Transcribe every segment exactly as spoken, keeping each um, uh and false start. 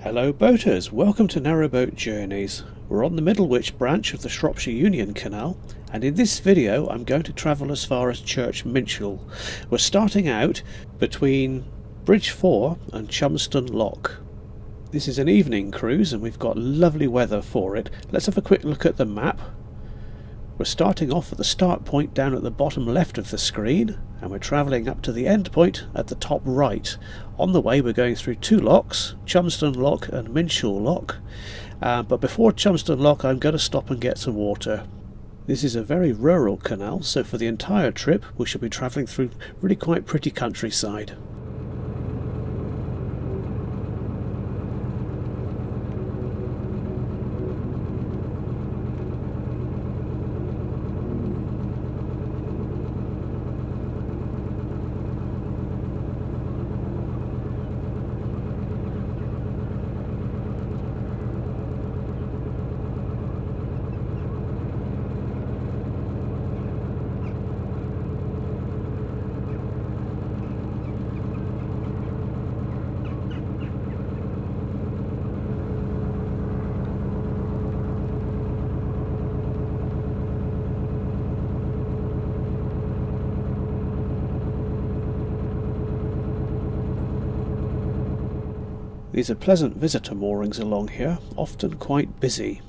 Hello boaters, welcome to Narrowboat Journeys. We're on the Middlewich branch of the Shropshire Union Canal, and in this video I'm going to travel as far as Church Minshull. We're starting out between Bridge four and Cholmondeston Lock. This is an evening cruise and we've got lovely weather for it. Let's have a quick look at the map. We're starting off at the start point down at the bottom left of the screen, and we're travelling up to the end point at the top right. On the way we're going through two locks, Cholmondeston Lock and Minshull Lock, uh, but before Cholmondeston Lock I'm going to stop and get some water. This is a very rural canal, so for the entire trip we shall be travelling through really quite pretty countryside. These are pleasant visitor moorings along here, often quite busy.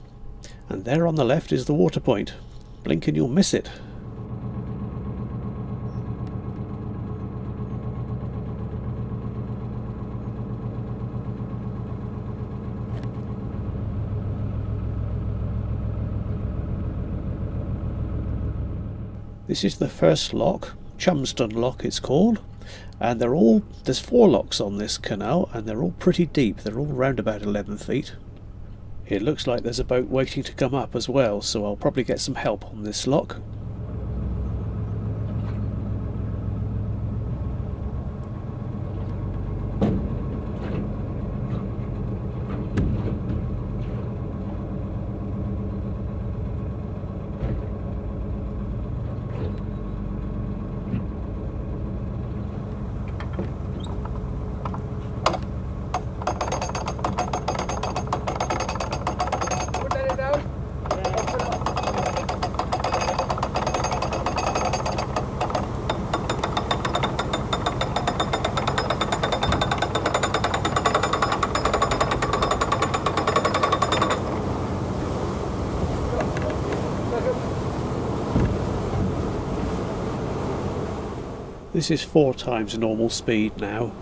And there on the left is the water point. Blink and you'll miss it. This is the first lock, Cholmondeston Lock it's called. And they're all, there's four locks on this canal, and they're all pretty deep. They're all round about eleven feet. It looks like there's a boat waiting to come up as well, so I'll probably get some help on this lock. This is four times normal speed now.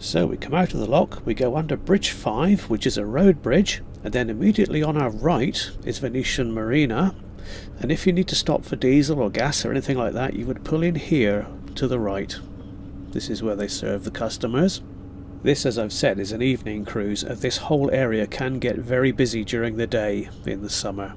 So we come out of the lock, we go under Bridge five, which is a road bridge, and then immediately on our right is Venetian Marina, and if you need to stop for diesel or gas or anything like that, you would pull in here to the right. This is where they serve the customers. This, as I've said, is an evening cruise, as this whole area can get very busy during the day in the summer.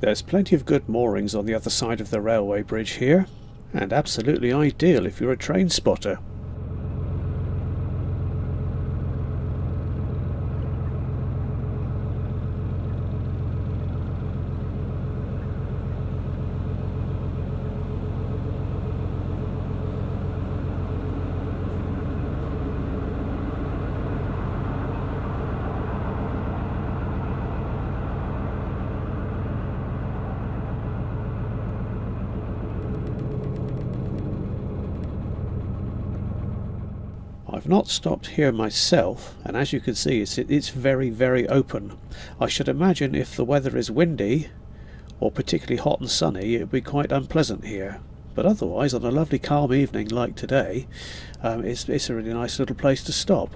There's plenty of good moorings on the other side of the railway bridge here, and absolutely ideal if you're a train spotter. I've not stopped here myself, and as you can see it's, it's very very open. I should imagine if the weather is windy or particularly hot and sunny it would be quite unpleasant here, but otherwise on a lovely calm evening like today um, it's, it's a really nice little place to stop.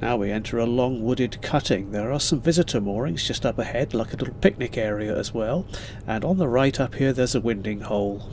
Now we enter a long wooded cutting. There are some visitor moorings just up ahead, like a little picnic area as well, and on the right up here there's a winding hole.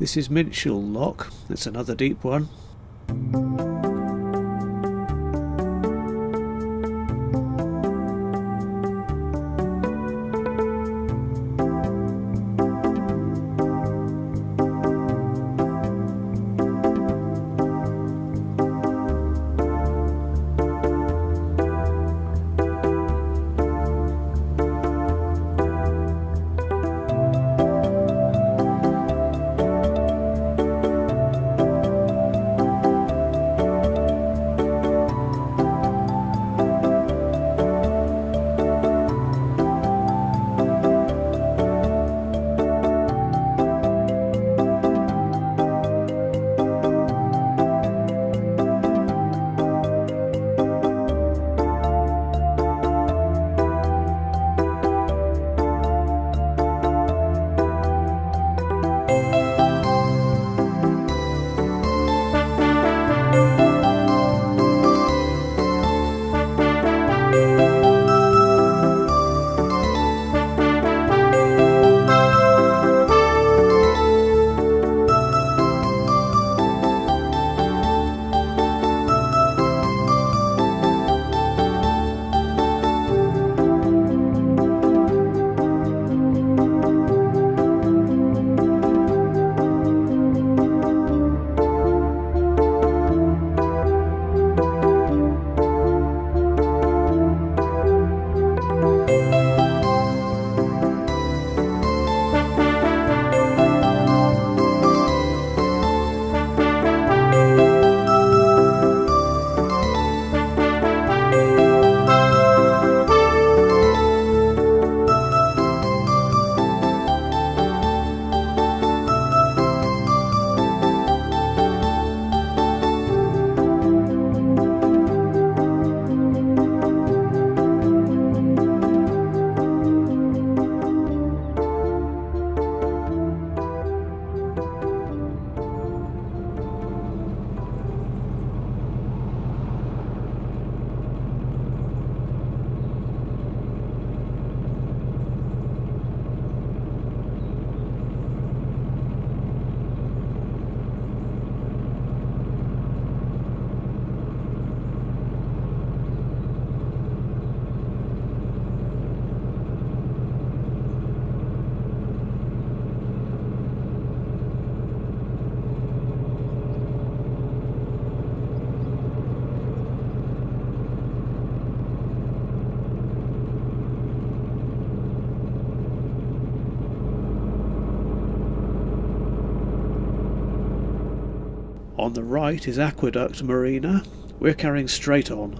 This is Minshull Lock, it's another deep one. On the right is Aqueduct Marina. We're carrying straight on.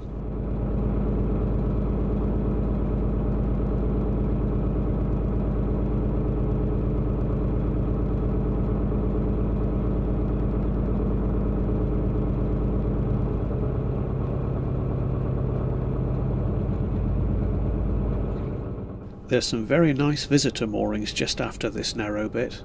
There's some very nice visitor moorings just after this narrow bit.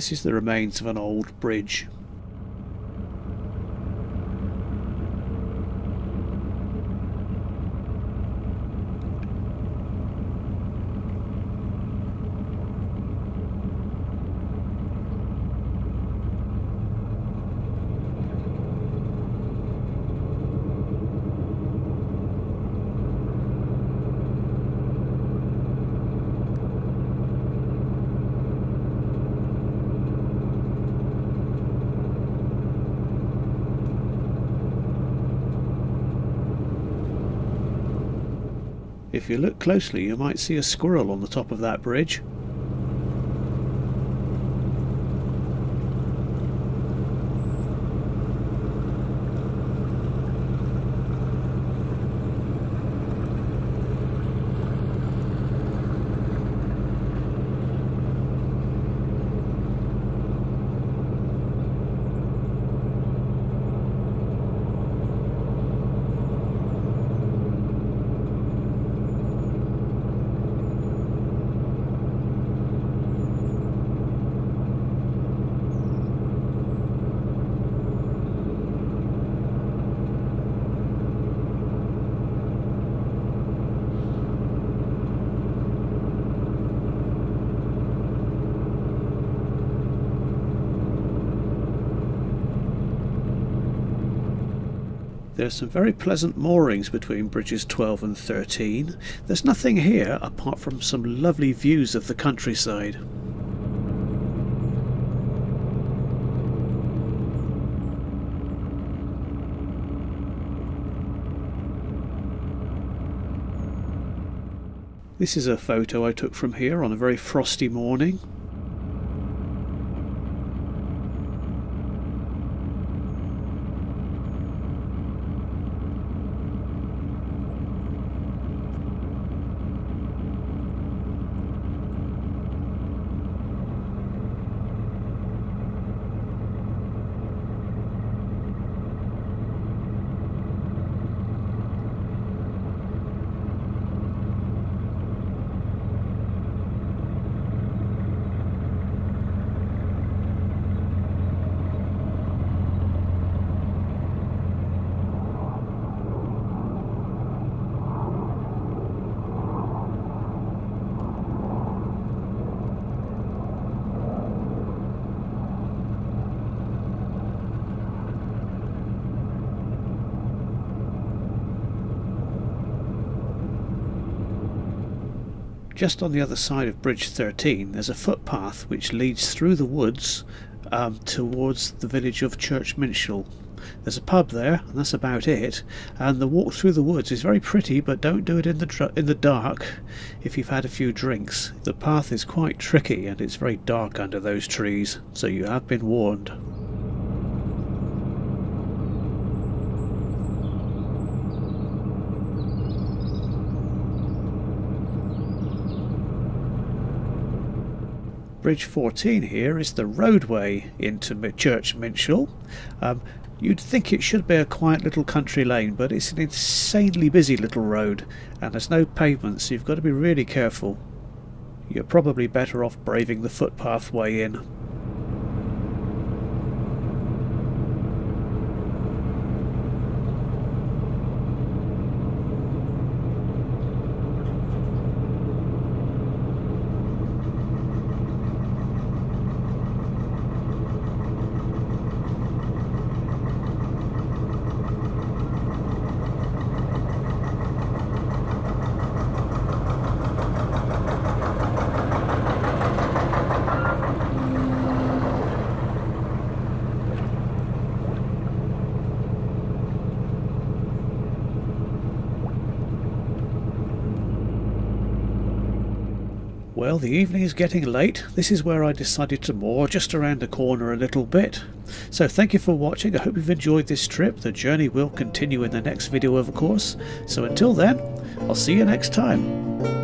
This is the remains of an old bridge. If you look closely, you might see a squirrel on the top of that bridge. There are some very pleasant moorings between bridges twelve and thirteen. There's nothing here apart from some lovely views of the countryside. This is a photo I took from here on a very frosty morning. Just on the other side of Bridge thirteen there's a footpath which leads through the woods um, towards the village of Church Minshull. There's a pub there and that's about it, and the walk through the woods is very pretty, but don't do it in the, in the dark if you've had a few drinks. The path is quite tricky and it's very dark under those trees, so you have been warned. Bridge fourteen here is the roadway into Church Minshull. Um, you'd think it should be a quiet little country lane, but it's an insanely busy little road and there's no pavement, so you've got to be really careful. You're probably better off braving the footpath way in. Well, the evening is getting late. This is where I decided to moor, just around the corner a little bit. So thank you for watching. I hope you've enjoyed this trip. The journey will continue in the next video, of course. So until then, I'll see you next time.